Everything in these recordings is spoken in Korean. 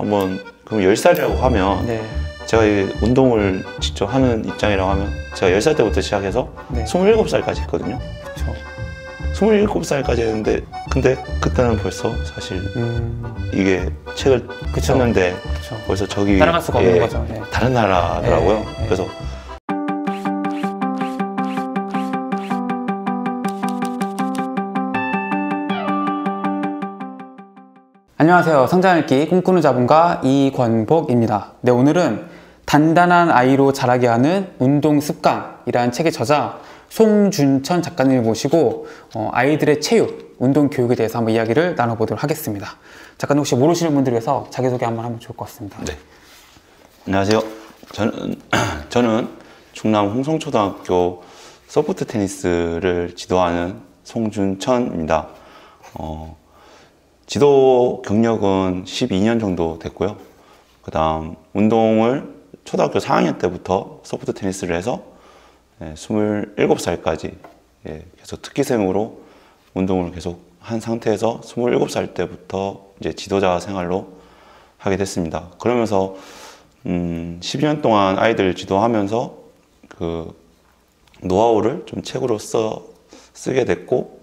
한번 그럼 10살이라고 하면 네. 제가 운동을 직접 하는 입장이라고 하면 제가 10살 때부터 시작해서 네. 27살까지 했거든요. 그쵸. 27살까지 했는데 근데 그때는 벌써 사실 이게 책을 그쵸. 쳤는데 그쵸. 벌써 저기 따라갈 수가 없는 거죠. 네. 다른 나라더라고요. 네. 네. 그래서 안녕하세요. 성장읽기 꿈꾸는 자본가 이권복입니다. 네, 오늘은 단단한 아이로 자라게 하는 운동습관이라는 책의 저자 송준천 작가님을 모시고 아이들의 체육, 운동교육에 대해서 한번 이야기를 나눠보도록 하겠습니다. 작가님 혹시 모르시는 분들 위해서 자기소개 한번 하면 좋을 것 같습니다. 네. 안녕하세요. 저는 충남 홍성초등학교 소프트 테니스를 지도하는 송준천입니다. 지도 경력은 12년 정도 됐고요. 그 다음 운동을 초등학교 4학년 때부터 소프트 테니스를 해서 27살까지 계속 특기생으로 운동을 계속 한 상태에서 27살 때부터 이제 지도자 생활로 하게 됐습니다. 그러면서 12년 동안 아이들을 지도하면서 그 노하우를 좀 책으로 쓰게 됐고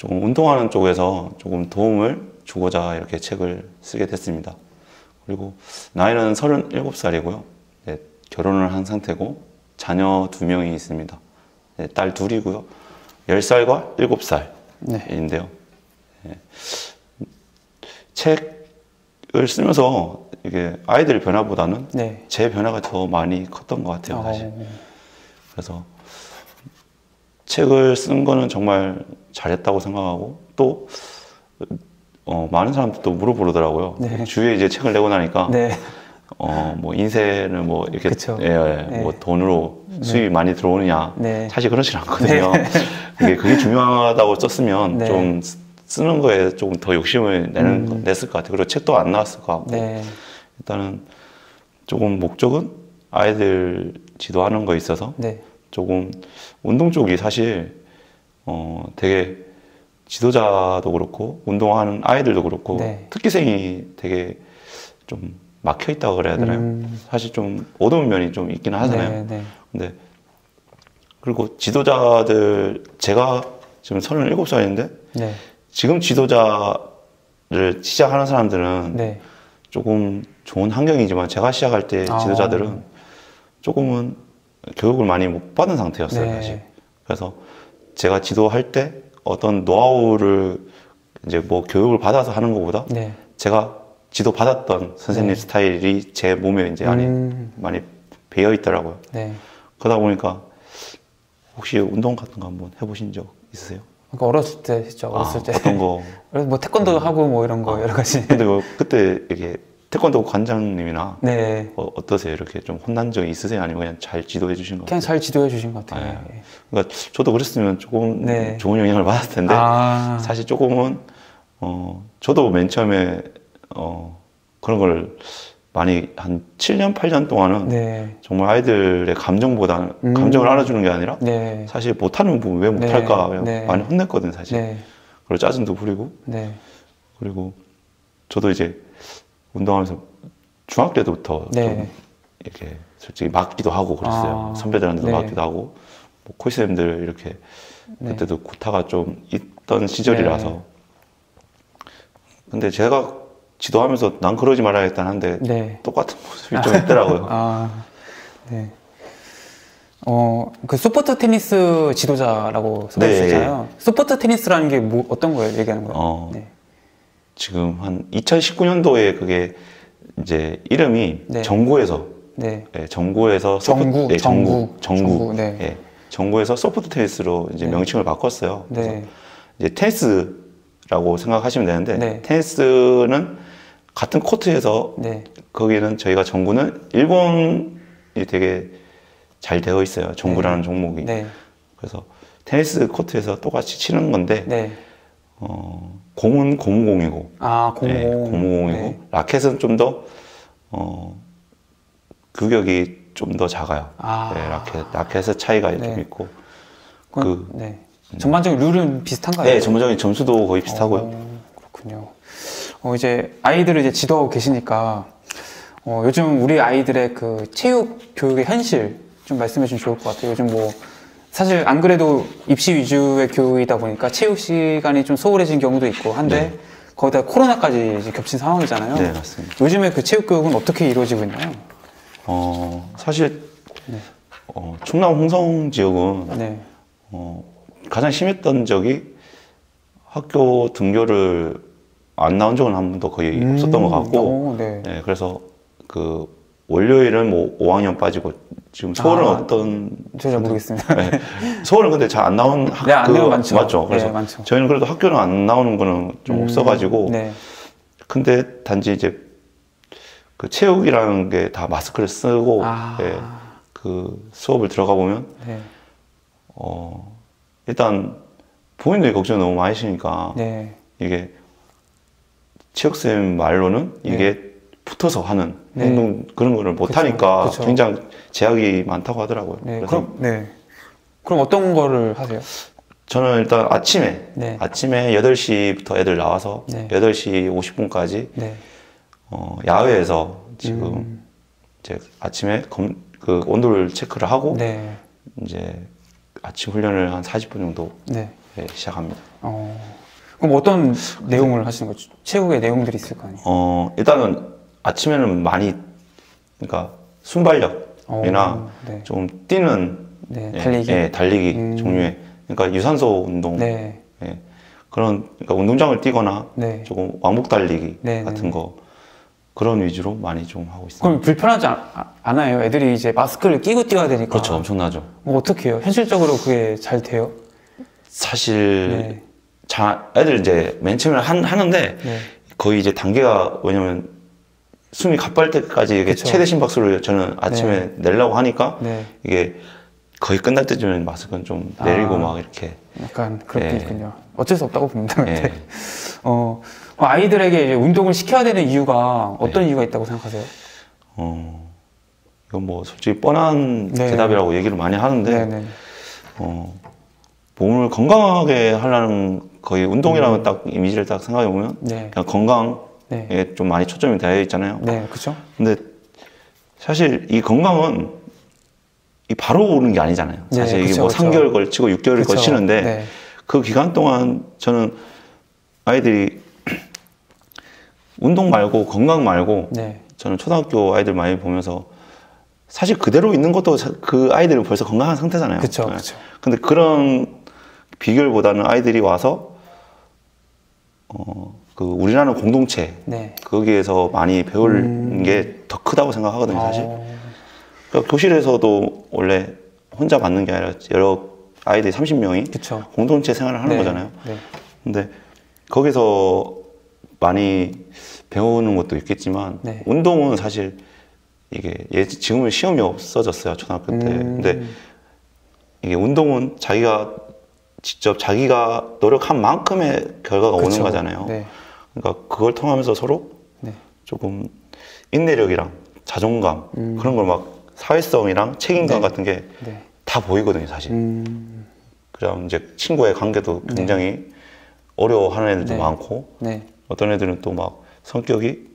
조금 운동하는 쪽에서 조금 도움을 주고자 이렇게 책을 쓰게 됐습니다. 그리고 나이는 37살이고요. 네, 결혼을 한 상태고 자녀 2명이 있습니다. 네, 딸 둘이고요. 10살과 7살인데요. 네. 책을 쓰면서 이게 아이들 변화보다는 네. 제 변화가 더 많이 컸던 것 같아요. 사실. 그래서 책을 쓴 거는 정말 잘했다고 생각하고 또 많은 사람들도 물어보더라고요. 네. 주위에 이제 책을 내고 나니까 네. 뭐 인생을 뭐 이렇게 네. 뭐 돈으로 수입이 네. 많이 들어오느냐 네. 사실 그렇지 않거든요. 네. 그게 중요하다고 썼으면 네. 좀 쓰는 거에 조금 더 욕심을 냈을 것 같아요. 그리고 책도 안 나왔을 것 같고 네. 일단은 조금 목적은 아이들 지도하는 거에 있어서 네. 조금 운동 쪽이 사실 되게 지도자도 그렇고 운동하는 아이들도 그렇고 네. 특기생이 되게 좀 막혀 있다고 그래야 되나요? 사실 좀 어두운 면이 좀 있기는 하잖아요. 네, 네. 근데 그리고 지도자들 제가 지금 37살인데 네. 지금 지도자를 시작하는 사람들은 네. 조금 좋은 환경이지만 제가 시작할 때 지도자들은 조금은 교육을 많이 못 받은 상태였어요. 네. 사실. 그래서 제가 지도할 때 어떤 노하우를 이제 뭐 교육을 받아서 하는 것보다 네. 제가 지도 받았던 선생님 네. 스타일이 제 몸에 이제 많이 배어 있더라고요. 네. 그러다 보니까 혹시 운동 같은 거 한번 해보신 적 있으세요? 그러니까 어렸을 때 했죠. 어렸을 때 어떤 거? 뭐 태권도 하고 뭐 이런 거 여러 가지. 근데 그때 이게 태권도 관장님이나 네. 어떠세요? 이렇게 좀 혼난 적이 있으세요? 아니면 그냥 잘 지도해 주신 것 같아요? 그냥 잘 지도해 주신 것 같아요. 네. 그러니까 저도 그랬으면 조금 네. 좋은 영향을 받았을 텐데 사실 조금은 저도 맨 처음에 그런 걸 많이 한 7년, 8년 동안은 네. 정말 아이들의 감정보다는 감정을 알아주는 게 아니라 네. 사실 못하는 부분 왜 못할까 네. 많이 혼냈거든요. 사실. 네. 그리고 짜증도 부리고 네. 그리고 저도 이제 운동하면서 중학교 때부터 네. 좀 이렇게 솔직히 맞기도 하고 그랬어요. 선배들한테도 네. 맞기도 하고 뭐 코치쌤들 이렇게 네. 그때도 구타가 좀 있던 시절이라서 네. 근데 제가 지도하면서 난 그러지 말아야겠다는 한데 네. 똑같은 모습이 좀 있더라고요. 네. 그 소프트 테니스 지도자라고 써있잖아요. 네. 소프트 테니스라는 게 뭐 어떤 거예요? 얘기하는 거예요? 네. 지금 한 2019년도에 그게 이제 이름이 네. 정구에서 네. 예, 정구에서 소프트 테니스 네. 예, 정구에서 소프트 테니스로 이제 네. 명칭을 바꿨어요. 네. 그래서 이제 테니스라고 생각하시면 되는데 네. 테니스는 같은 코트에서 네. 거기는 저희가 정구는 일본이 되게 잘 되어 있어요. 정구라는 네. 종목이. 네. 그래서 테니스 코트에서 똑같이 치는 건데 네. 공은 고무공이고, 네, 고무공이고 네. 라켓은 좀 더 규격이 좀 더 작아요. 네, 라켓의 차이가 네. 좀 있고, 전반적인 룰은 비슷한가요? 네, 전반적인 점수도 거의 비슷하고요. 그렇군요. 이제 아이들을 이제 지도하고 계시니까 요즘 우리 아이들의 그 체육 교육의 현실 좀 말씀해 주면 좋을 것 같아요. 요즘 뭐 사실 안 그래도 입시 위주의 교육이다 보니까 체육 시간이 좀 소홀해진 경우도 있고 한데 네. 거기다 코로나까지 이제 겹친 상황이잖아요. 네, 맞습니다. 요즘에 그 체육 교육은 어떻게 이루어지고 있나요? 사실 네. 충남 홍성 지역은 네. 가장 심했던 적이 학교 등교를 안 나온 적은 한 번도 거의 없었던 것 같고 네. 네, 그래서 그 월요일은 뭐 5학년 빠지고 지금 서울은 어떤 제가 모르겠습니다. 네. 서울은 근데 잘 안 나온 학교 네, 안 많죠. 맞죠. 그래서 네, 많죠. 저희는 그래도 학교는 안 나오는 거는 좀 없어가지고 네. 근데 단지 이제 그 체육이라는 게 다 마스크를 쓰고 네. 그 수업을 들어가 보면 네. 일단 부모님들이 걱정을 너무 많이 하시니까 네. 이게 체육쌤 말로는 이게 네. 붙어서 하는 네. 운동 그런 거를 못 그쵸, 하니까 그쵸. 굉장히 제약이 많다고 하더라고요. 네. 그럼 네. 그럼 어떤 거를 하세요? 저는 일단 아침에 네. 아침에 8시부터 애들 나와서 네. 8시 50분까지 네. 야외에서 지금 이제 아침에 그 온도를 체크를 하고 네. 이제 아침 훈련을 한 40분 정도 네. 네, 시작합니다. 그럼 어떤 내용을 하시는 거죠? 체육의 내용들이 있을 거 아니에요? 일단은 아침에는 많이 그러니까 순발력이나 네. 좀 뛰는 네, 달리기, 달리기 종류의 그러니까 유산소 운동 네. 예, 그런 그러니까 운동장을 뛰거나 네. 조금 왕복 달리기 네, 같은 네. 거 그런 위주로 많이 좀 하고 있습니다. 그럼 불편하지 않아요? 애들이 이제 마스크를 끼고 뛰어야 되니까. 그렇죠, 엄청나죠. 어떻게 해요? 현실적으로 그게 잘 돼요? 사실 네. 애들 이제 맨 처음에 하는데 네. 거의 이제 단계가 왜냐면 숨이 가빠질 때까지 이게 최대 심박수를 저는 아침에 네. 내려고 하니까 네. 이게 거의 끝날 때쯤에 마스크는 좀 내리고 막 이렇게 약간 그렇게 있군요. 네. 어쩔 수 없다고 봅니다. 네. 아이들에게 이제 운동을 시켜야 되는 이유가 어떤 네. 이유가 있다고 생각하세요? 이건 뭐 솔직히 뻔한 네. 대답이라고 얘기를 많이 하는데 네, 네. 몸을 건강하게 하려는 거의 운동이라는 딱 이미지를 딱 생각해 보면 네. 그냥 건강에 네. 좀 많이 초점이 되어 있잖아요. 네, 그렇죠. 근데 사실 이 건강은 이 바로 오는 게 아니잖아요. 네, 사실 이게 그쵸, 뭐 그쵸. 3개월 걸치고 6개월을 그쵸. 걸치는데 네. 그 기간 동안 저는 아이들이 운동 말고 건강 말고 네. 저는 초등학교 아이들 많이 보면서 사실 그대로 있는 것도 그 아이들은 벌써 건강한 상태잖아요. 그쵸, 네. 그쵸. 근데 그런 비결보다는 아이들이 와서 그 우리라는 공동체 네. 거기에서 많이 배울 게 더 크다고 생각하거든요. 사실 그러니까 교실에서도 원래 혼자 받는 게 아니라 여러 아이들이 30명이 그쵸. 공동체 생활을 하는 네. 거잖아요. 네. 근데 거기서 많이 배우는 것도 있겠지만 네. 운동은 사실 이게 지금은 시험이 없어졌어요. 초등학교 때. 근데 이게 운동은 자기가 직접 자기가 노력한 만큼의 결과가 그쵸. 오는 거잖아요. 네. 그러니까 그걸 통하면서 서로 네. 조금 인내력이랑 자존감 그런 걸 막 사회성이랑 책임감 네. 같은 게 다 네. 보이거든요, 사실. 그럼 이제 친구의 관계도 굉장히 네. 어려워하는 애들도 네. 많고 네. 어떤 애들은 또 막 성격이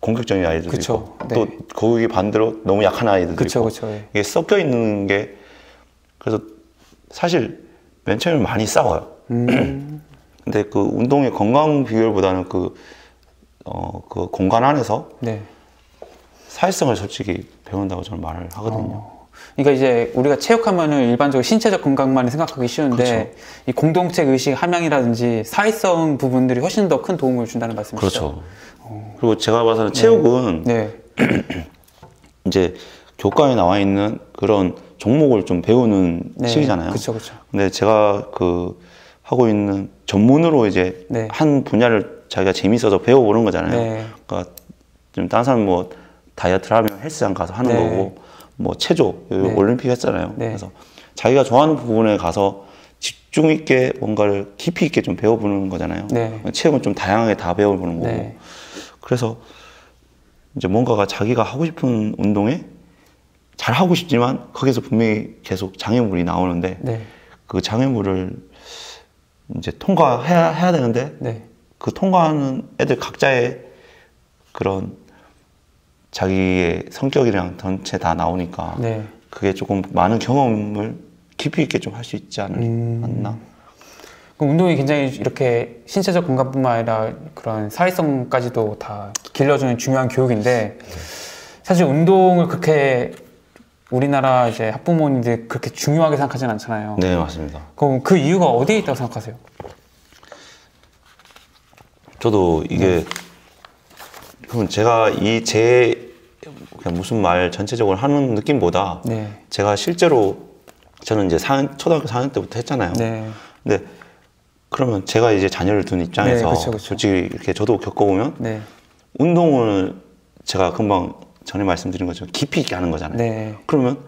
공격적인 아이들도 그쵸, 있고 네. 또 거기 반대로 너무 약한 아이들도 그쵸, 있고 그쵸, 예. 이게 섞여 있는 게 그래서 사실 맨 처음에 많이 싸워요. 근데 그 운동의 건강 비결보다는 그 공간 안에서 네. 사회성을 솔직히 배운다고 저는 말을 하거든요. 그러니까 이제 우리가 체육하면은 일반적으로 신체적 건강만 생각하기 쉬운데 그쵸. 이 공동체 의식 함양이라든지 사회성 부분들이 훨씬 더 큰 도움을 준다는 말씀이시죠? 그렇죠. 그리고 제가 봐서는 체육은 네. 네. 이제 교과에 나와 있는 그런 종목을 좀 배우는 네. 시기잖아요. 그렇죠, 그렇죠. 근데 제가 그 하고 있는 전문으로 이제 네. 한 분야를 자기가 재미있어서 배워보는 거잖아요. 네. 그러니까 좀 다른 사람 뭐 다이어트를 하면 헬스장 가서 하는 네. 거고. 뭐 체조, 네. 올림픽 했잖아요. 네. 그래서 자기가 좋아하는 부분에 가서 집중 있게 뭔가를 깊이 있게 좀 배워보는 거잖아요. 네. 체육은 좀 다양하게 다 배워보는 거고. 네. 그래서 이제 뭔가가 자기가 하고 싶은 운동에 잘 하고 싶지만 거기서 분명히 계속 장애물이 나오는데 네. 그 장애물을 이제 통과해야 되는데 네. 그 통과하는 애들 각자의 그런 자기의 성격이랑 전체 다 나오니까 네. 그게 조금 많은 경험을 깊이 있게 좀 할 수 있지 않나. 그럼 운동이 굉장히 이렇게 신체적 공간뿐만 아니라 그런 사회성까지도 다 길러주는 중요한 교육인데 사실 운동을 그렇게 우리나라 이제 학부모님들 그렇게 중요하게 생각하진 않잖아요. 네, 맞습니다. 그럼 그 이유가 어디에 있다고 생각하세요? 저도 이게 그럼 제가 그냥 무슨 말 전체적으로 하는 느낌보다 네. 제가 실제로 저는 이제 초등학교 4학년 때부터 했잖아요. 네. 근데 그러면 제가 이제 자녀를 둔 입장에서 네, 그쵸. 솔직히 이렇게 저도 겪어보면 네. 운동을 제가 금방 전에 말씀드린 것처럼 깊이 있게 하는 거잖아요. 네. 그러면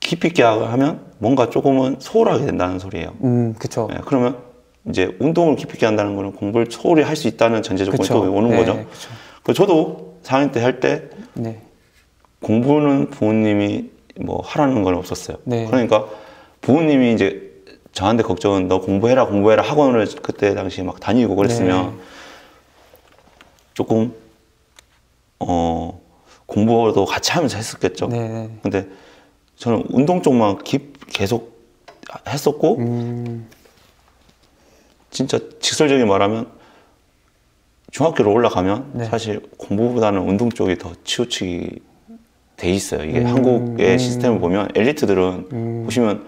깊이 있게 하면 뭔가 조금은 소홀하게 된다는 소리예요. 그렇죠. 네, 그러면 이제 운동을 깊이 있게 한다는 거는 공부를 소홀히 할 수 있다는 전제 조건이 또 오는 네, 거죠. 그쵸. 저도 4학년 때 할 때 네. 공부는 부모님이 뭐 하라는 건 없었어요. 네. 그러니까 부모님이 이제 저한테 걱정은 너 공부해라 학원을 그때 당시에 막 다니고 그랬으면 네. 조금 공부도 같이 하면서 했었겠죠. 네. 근데 저는 운동 쪽만 계속 했었고 진짜 직설적인 말하면 중학교로 올라가면 네. 사실 공부보다는 운동 쪽이 더 치우치게 돼 있어요. 이게 한국의 시스템을 보면 엘리트들은 보시면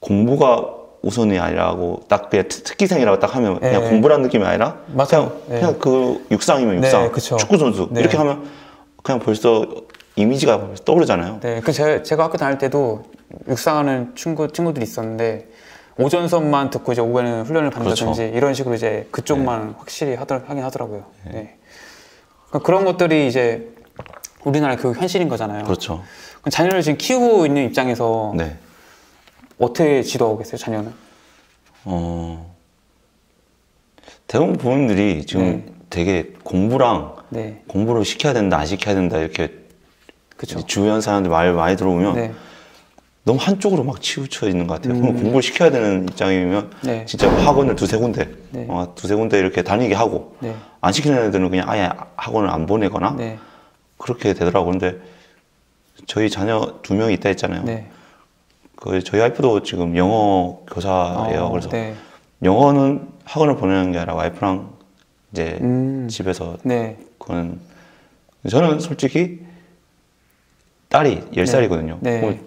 공부가 우선이 아니라고 딱 그냥 특기생이라고 딱 하면 네. 그냥 공부라는 느낌이 아니라 맞아요. 그냥 그 육상이면 육상, 네, 축구선수 네. 이렇게 하면 그냥 벌써 이미지가 벌써 떠오르잖아요. 네, 그 제가 학교 다닐 때도 육상하는 친구들이 있었는데 오전 수업만 듣고 이제 오후에는 훈련을 받는다든지 그렇죠. 이런 식으로 이제 그쪽만 네. 확실히 하긴 하더라고요. 네. 네. 그러니까 그런 것들이 이제 우리나라 교육 현실인 거잖아요. 그렇죠. 그럼 자녀를 지금 키우고 있는 입장에서 네. 어떻게 지도하고 계세요, 자녀는? 대부분 부모님들이 지금 네. 되게 공부랑 네. 공부를 시켜야 된다, 안 시켜야 된다 이렇게 그렇죠. 주변 사람들 말 많이 들어보면 네. 너무 한쪽으로 막 치우쳐 있는 것 같아요. 그럼 공부를 시켜야 되는 입장이면 네. 진짜 학원을 두세 군데 네. 두세 군데 이렇게 다니게 하고 네. 안 시키는 애들은 그냥 아예 학원을 안 보내거나 네. 그렇게 되더라고요. 근데 저희 자녀 2명이 있다 했잖아요. 네. 그 저희 와이프도 지금 영어 교사예요. 그래서 네. 영어는 학원을 보내는 게 아니라 와이프랑 이제 집에서 네. 그건 저는 솔직히 딸이 10살이거든요. 네. 네.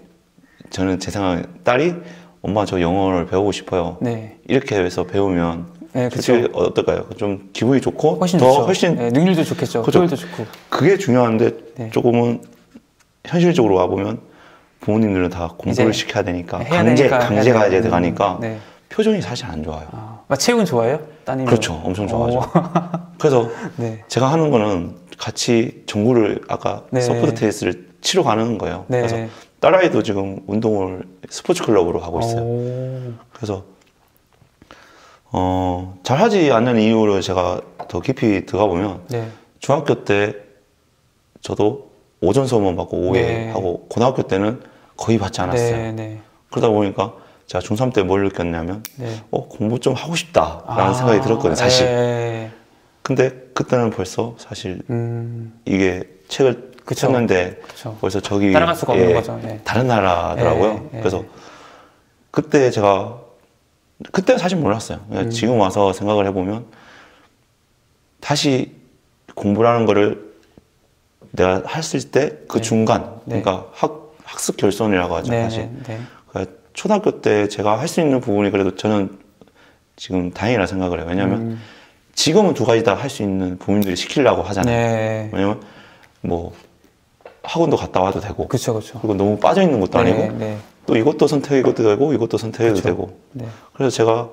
저는 제 생각에 딸이 엄마 저 영어를 배우고 싶어요. 네. 이렇게 해서 배우면 네, 그렇죠. 어떨까요? 좀 기분이 좋고 훨씬 더 좋죠. 훨씬 네, 능률도 좋겠죠. 효율도 좋고 그게 중요한데 네. 조금은 현실적으로 와보면 부모님들은 다 공부를 시켜야 되니까 강제가 이제 들어가니까 네. 표정이 사실 안 좋아요. 체육은 좋아해요? 따님이? 그렇죠. 엄청 좋아하죠. 그래서 네. 제가 하는 거는 같이 정구를 아까 네. 소프트 테니스를 치러 가는 거예요. 네. 그래서 딸아이도 지금 운동을 스포츠 클럽으로 하고 있어요. 그래서 잘하지 않는 이유로 제가 더 깊이 들어가 보면 네. 중학교 때 저도 오전 수업만 받고 오후에 네. 하고 고등학교 때는 거의 받지 않았어요. 네, 네. 그러다 보니까 제가 중3 때 뭘 느꼈냐면 네. 공부 좀 하고 싶다라는 생각이 들었거든요. 사실. 네. 근데 그때는 벌써 사실 이게 책을 그쵸, 찾는데 그쵸. 벌써 저기 따라갈 수가 없는 거죠. 네. 다른 나라더라고요. 네, 그래서 네. 그때 제가 그때 사실 몰랐어요. 지금 와서 생각을 해보면 다시 공부라는 거를 내가 했을 때 그 네. 중간 네. 그러니까 학습 결손이라고 하죠. 네, 사실 네. 그러니까 초등학교 때 제가 할 수 있는 부분이 그래도 저는 지금 다행이라 생각을 해요. 왜냐하면 지금은 두 가지 다 할 수 있는 부모님들이 시키려고 하잖아요. 네. 왜냐면 뭐 학원도 갔다 와도 되고 그쵸. 그리고 너무 빠져있는 것도 네, 아니고 네. 또 이것도 선택해도 되고 이것도 선택해도 그쵸. 되고 네. 그래서 제가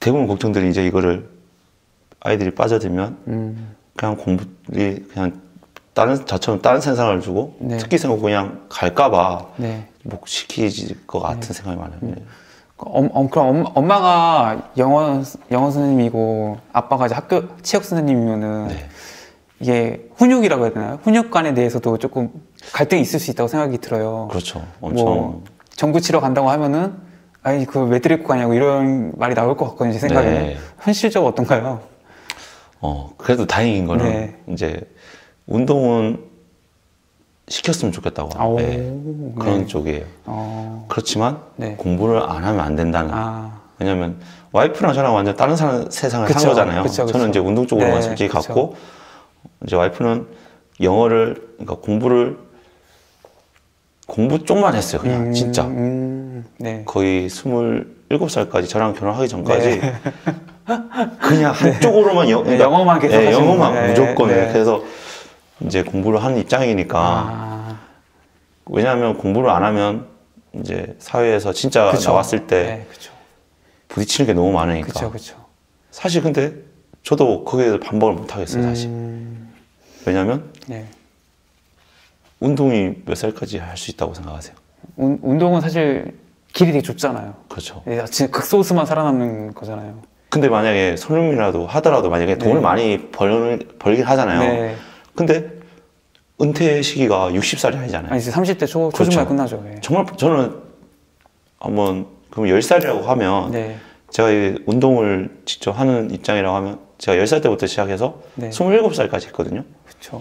대부분 걱정들이 이제 이거를 아이들이 빠져들면 그냥 공부를 그냥 저처럼 다른 생각을 주고 네. 특기생으로 그냥 갈까봐 네. 못 시키질 것 같은 네. 생각이 많아요. 그럼 엄마가 영어 선생님이고 아빠가 이제 학교 체육 선생님이면은 네. 이게 훈육이라고 해야 되나요? 훈육 관에 대해서도 조금 갈등이 있을 수 있다고 생각이 들어요. 그렇죠. 엄청. 뭐 정구 치러 간다고 하면은 아니 그걸 왜 드리고 가냐고 이런 말이 나올 것 같거든요. 제 생각에는. 네. 현실적으로 어떤가요? 그래도 다행인 거는 네. 이제 운동은 시켰으면 좋겠다고 네. 그런 네. 쪽이에요. 그렇지만 네. 공부를 안 하면 안 된다는. 왜냐면 와이프랑 저랑 완전 다른 세상을 산 거잖아요. 그쵸. 저는 이제 운동 쪽으로만 솔직히 네. 갔고 이제 와이프는 그러니까 공부 쪽만 했어요. 그냥 진짜 네. 거의 27살까지 저랑 결혼하기 전까지 네. 그냥 한쪽으로만 네. 그러니까, 영어만 계속 네, 영어만 네. 무조건 네. 그래서 이제 공부를 하는 입장이니까 왜냐하면 공부를 안 하면 이제 사회에서 진짜 그쵸. 나왔을 때 네, 부딪히는 게 너무 많으니까 그쵸. 사실 근데 저도 거기에서 반박을 못 하겠어요. 사실 왜냐면 네. 운동이 몇 살까지 할 수 있다고 생각하세요? 운동은 사실 길이 되게 좁잖아요. 그렇죠. 진짜 극소수만 살아남는 거잖아요. 근데 만약에 손흥민이라도 하더라도 만약에 네. 돈을 많이 벌긴 하잖아요. 네. 근데 은퇴 시기가 60살이 아니잖아요. 이제 30대 초중반에 끝나죠. 예. 정말 저는 한번 그럼 10살이라고 하면 네. 제가 운동을 직접 하는 입장이라고 하면 제가 10살 때부터 시작해서 네. 27살까지 했거든요. 그렇죠.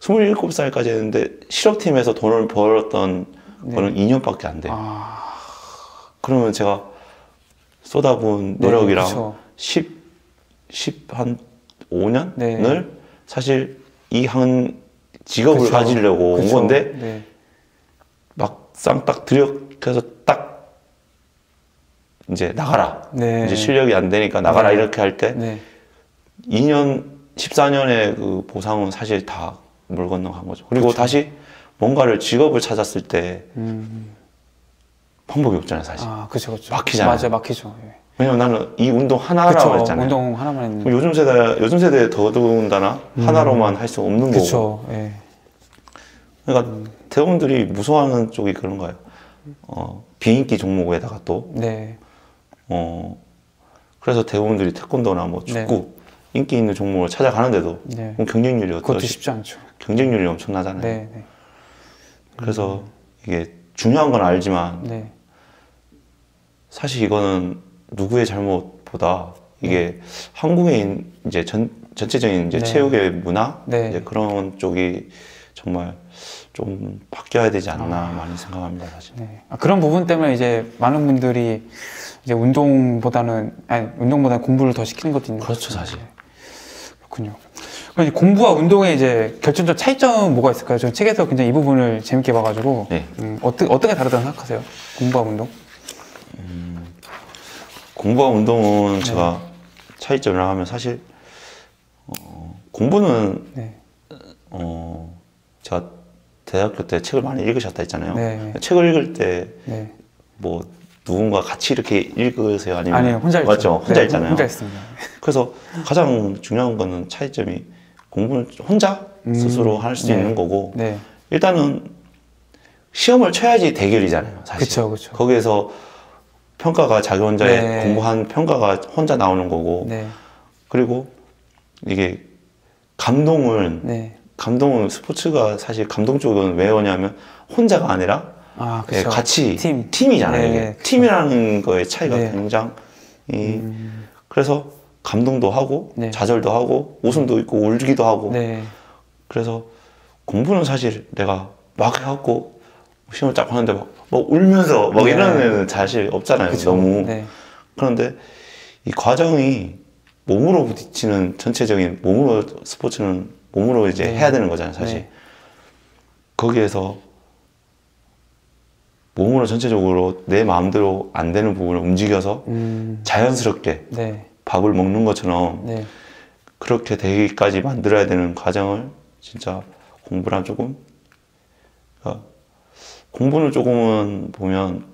27살까지 했는데 실업팀에서 돈을 벌었던 네. 거는 2년밖에 안 돼요. 그러면 제가 쏟아본 노력이랑 네, 한 5년을 네. 사실 이 한 직업을 그쵸. 가지려고 온 건데 네. 막상 딱 들여서 딱 이제 나가라. 네. 이제 실력이 안 되니까 나가라 네. 이렇게 할 때 네. 14년의 그 보상은 사실 다 물 건너간 거죠. 그리고 그쵸. 다시 뭔가를 직업을 찾았을 때 방법이 없잖아요, 사실. 그쵸. 막히잖아요. 맞아요, 막히죠. 예. 왜냐면 나는 이 운동 하나라고 했잖아요. 운동 하나만 했는데. 요즘 세대에 더더군다나 하나로만 할 수 없는 그쵸. 거고. 예. 그러니까 대원들이 무서워하는 쪽이 그런 거예요. 비인기 종목에다가 또. 네. 그래서 대원들이 태권도나 뭐 축구. 네. 인기 있는 종목을 찾아가는데도 네. 그럼 경쟁률이 어떠세요? 그것도 쉽지 않죠. 경쟁률이 엄청나잖아요. 네, 네. 그래서 이게 중요한 건 알지만 네. 사실 이거는 누구의 잘못보다 이게 네. 한국의 이제 전체적인 이제 네. 체육의 문화 네. 이제 그런 쪽이 정말 좀 바뀌어야 되지 않나 많이 생각합니다, 사실. 네. 그런 부분 때문에 이제 많은 분들이 이제 운동보다는 공부를 더 시키는 것도 있는 그렇죠, 거죠. 사실. 그렇군요. 그럼 공부와 운동의 이제 결정적 차이점은 뭐가 있을까요? 저 책에서 굉장히 이 부분을 재밌게 봐가지고 네. 어떻게 다르다고 생각하세요? 공부와 운동? 공부와 운동은 네. 제가 차이점을 하면 사실 공부는 네. 제가 대학교 때 책을 많이 읽으셨다 했잖아요. 네. 책을 읽을 때 뭐 네. 누군가 같이 이렇게 읽으세요? 아니면 아니요, 혼자 읽죠. 맞죠? 혼자 네, 읽잖아요. 혼자 읽습니다. 그래서 가장 중요한 거는 차이점이 공부는 혼자 스스로 할 수 네. 있는 거고 네. 일단은 시험을 쳐야지 대결이잖아요, 사실. 그쵸. 거기에서 평가가 자기 혼자의 네. 공부한 평가가 혼자 나오는 거고 네. 그리고 이게 감동은 스포츠가 사실 감동 쪽은 왜 오냐면 혼자가 아니라 예, 같이 팀이잖아요. 네, 이게. 팀이라는 거의 차이가 네. 굉장히 그래서 감동도 하고 네. 좌절도 하고 웃음도 있고 울기도 하고 네. 그래서 공부는 사실 내가 막 해갖고 시험을 딱 하는데 막 울면서 막 네. 이런 애는 사실 없잖아요. 그쵸. 너무 네. 그런데 이 과정이 몸으로 부딪히는 전체적인 몸으로 스포츠는 몸으로 이제 네. 해야 되는 거잖아요, 사실. 네. 거기에서 몸으로 전체적으로 내 마음대로 안 되는 부분을 움직여서 자연스럽게 네. 밥을 먹는 것처럼 네. 그렇게 되기까지 만들어야 되는 과정을 진짜 공부랑 조금 그러니까 공부는 조금은 보면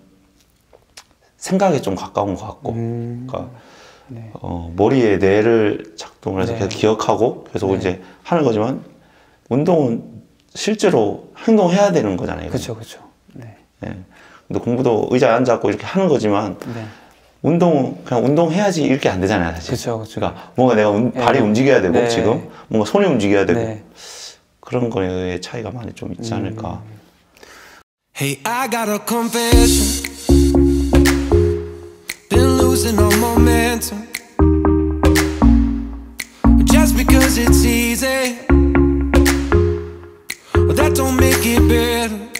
생각에 좀 가까운 것 같고 그러니까 네. 머리에 뇌를 작동을 해서 네. 계속 기억하고 계속 네. 이제 하는 거지만 운동은 실제로 행동해야 되는 거잖아요. 그렇죠. 네. 근데 공부도 의자에 앉아갖고 이렇게 하는 거지만 네. 운동은 그냥 운동해야지 이렇게 안 되잖아요, 사실. 그쵸. 그러니까 뭔가 내가 발이 움직여야 되고 네. 지금 뭔가 손이 움직여야 되고 네. 그런 거에 차이가 많이 좀 있지 않을까. Hey, I got a confession. losing all momentum just because it's easy. Well, that don't make it better.